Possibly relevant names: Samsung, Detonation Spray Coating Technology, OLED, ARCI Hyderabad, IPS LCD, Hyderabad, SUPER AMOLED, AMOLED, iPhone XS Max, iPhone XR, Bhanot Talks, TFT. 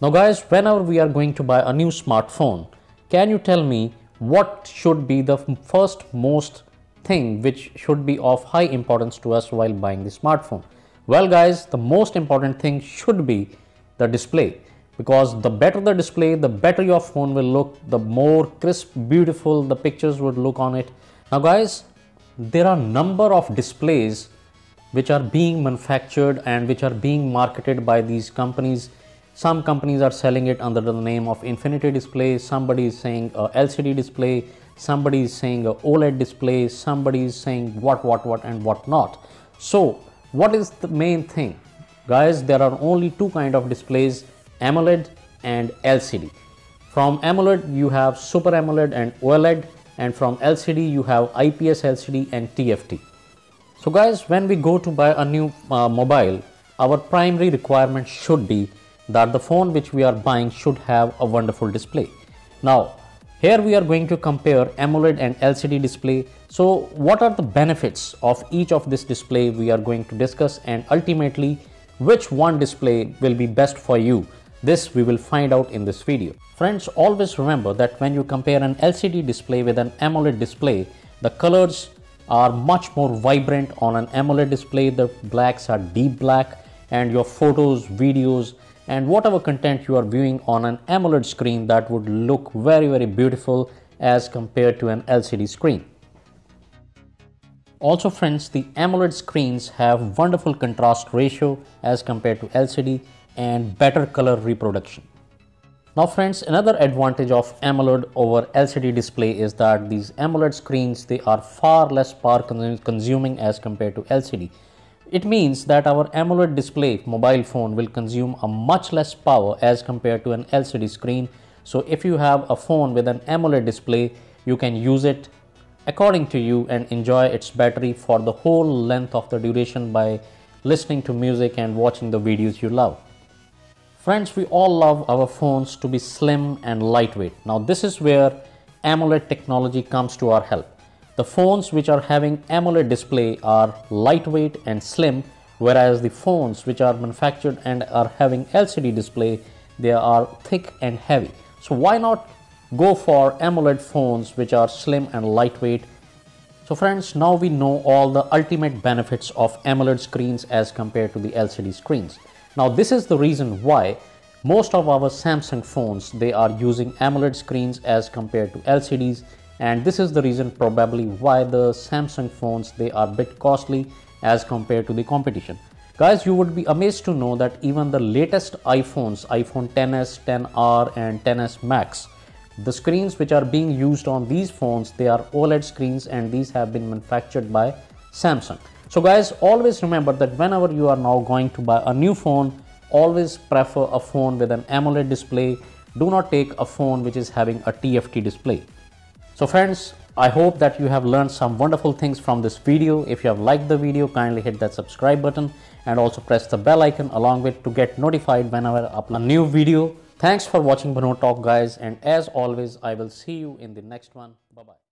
Now guys, whenever we are going to buy a new smartphone, can you tell me what should be the first most thing which should be of high importance to us while buying the smartphone? Well guys, the most important thing should be the display, because the better the display, the better your phone will look, the more crisp, beautiful the pictures would look on it. Now guys, there are number of displays which are being manufactured and which are being marketed by these companies. Some companies are selling it under the name of infinity display, somebody is saying LCD display, somebody is saying OLED display, somebody is saying what and what not. So what is the main thing? Guys, there are only two kinds of displays, AMOLED and LCD. From AMOLED you have Super AMOLED and OLED, and from LCD you have IPS LCD and TFT. So guys, when we go to buy a new mobile, our primary requirement should be that the phone which we are buying should have a wonderful display. Now here we are going to compare AMOLED and LCD display. So what are the benefits of each of this display we are going to discuss, and ultimately which one display will be best for you? This we will find out in this video. Friends, always remember that when you compare an LCD display with an AMOLED display, the colors are much more vibrant on an AMOLED display. The blacks are deep black, and your photos, videos, and whatever content you are viewing on an AMOLED screen, that would look very, very beautiful as compared to an LCD screen. Also friends, the AMOLED screens have wonderful contrast ratio as compared to LCD and better color reproduction. Now friends, another advantage of AMOLED over LCD display is that these AMOLED screens, they are far less power consuming as compared to LCD. It means that our AMOLED display mobile phone will consume a much less power as compared to an LCD screen. So if you have a phone with an AMOLED display, you can use it according to you and enjoy its battery for the whole length of the duration by listening to music and watching the videos you love. Friends, we all love our phones to be slim and lightweight. Now this is where AMOLED technology comes to our help. The phones which are having AMOLED display are lightweight and slim, whereas the phones which are manufactured and are having LCD display, they are thick and heavy. So why not go for AMOLED phones which are slim and lightweight? So friends, now we know all the ultimate benefits of AMOLED screens as compared to the LCD screens. Now this is the reason why most of our Samsung phones, they are using AMOLED screens as compared to LCDs. And this is the reason probably why the Samsung phones, they are a bit costly as compared to the competition. Guys, you would be amazed to know that even the latest iPhones, iPhone XS, XR and XS Max, the screens which are being used on these phones, they are OLED screens, and these have been manufactured by Samsung. So guys, always remember that whenever you are now going to buy a new phone, always prefer a phone with an AMOLED display. Do not take a phone which is having a TFT display. So friends, I hope that you have learned some wonderful things from this video. If you have liked the video, kindly hit that subscribe button and also press the bell icon along with to get notified whenever I upload a new video. Thanks for watching Bhanot Talks guys, and as always I will see you in the next one. Bye bye.